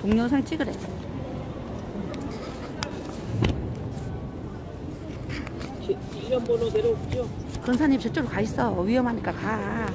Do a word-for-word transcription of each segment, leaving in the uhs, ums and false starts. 동영상 찍으래. 일련번호 내려오죠. 근사님 저쪽으로 가 있어. 위험하니까 가.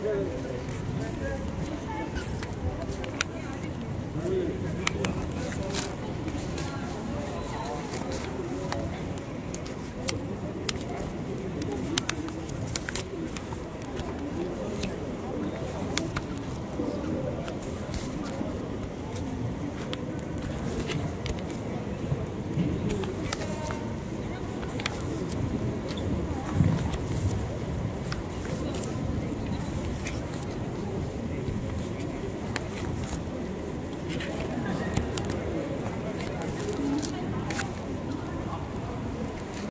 Thank you.